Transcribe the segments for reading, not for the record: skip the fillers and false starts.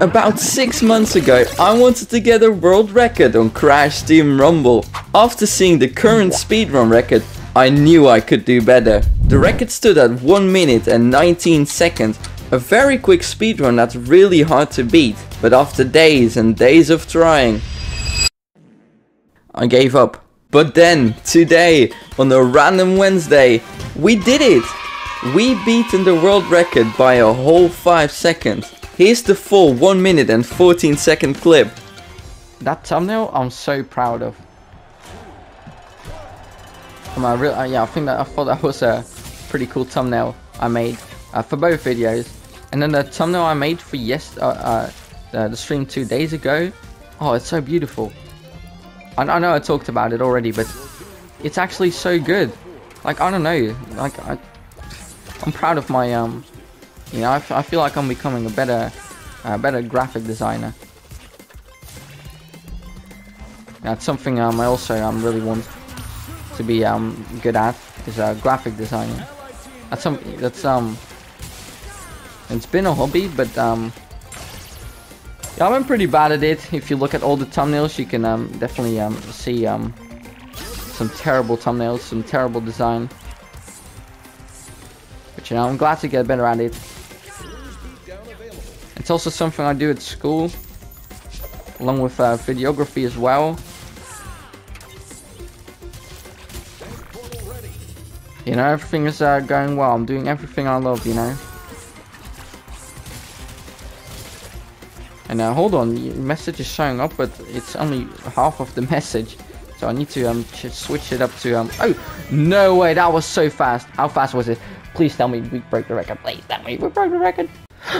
About 6 months ago, I wanted to get a world record on Crash Team Rumble. After seeing the current speedrun record, I knew I could do better. The record stood at 1 minute and 19 seconds, a very quick speedrun that's really hard to beat, but after days and days of trying, I gave up. But then, today, on a random Wednesday, we did it! We beaten the world record by a whole 5 seconds. Here's the full 1 minute and 14 second clip. That thumbnail I'm so proud of. I thought that was a pretty cool thumbnail I made for both videos. And then the thumbnail I made for the stream 2 days ago. Oh, it's so beautiful. I know I talked about it already, but it's actually so good. Like, I don't know. Like, I'm proud of my You know, I feel like I'm becoming a better graphic designer. That's something I also really want to be good at, is graphic designing. That's something that's it's been a hobby, but yeah, I've been pretty bad at it. If you look at all the thumbnails, you can definitely see some terrible thumbnails, some terrible design. But you know, I'm glad to get better at it. It's also something I do at school, along with videography as well. You know, everything is going well. I'm doing everything I love, you know. And hold on, your message is showing up, but it's only half of the message. So I need to switch it up to... Oh, no way, that was so fast. How fast was it? Please tell me we broke the record. Please tell me we broke the record.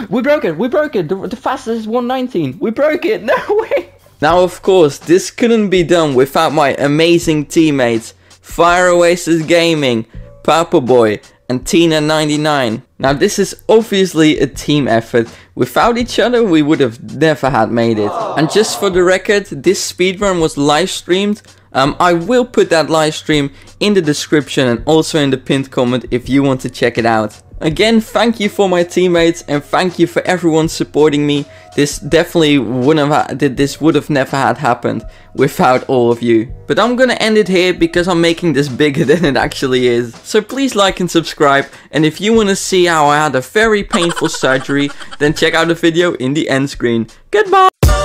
We broke it. We broke it. The fastest is 1:19. We broke it. No way. Now, of course, this couldn't be done without my amazing teammates, Fire Oasis Gaming, Purpleboi700, and Tina99. Now, this is obviously a team effort. Without each other, we would have never had made it. And just for the record, this speedrun was live streamed. I will put that live stream in the description and also in the pinned comment if you want to check it out. Again, thank you for my teammates and thank you for everyone supporting me. This definitely would have never happened without all of you. But I'm gonna end it here because I'm making this bigger than it actually is. So please like and subscribe, and if you wanna see how I had a very painful surgery, then check out the video in the end screen. Goodbye!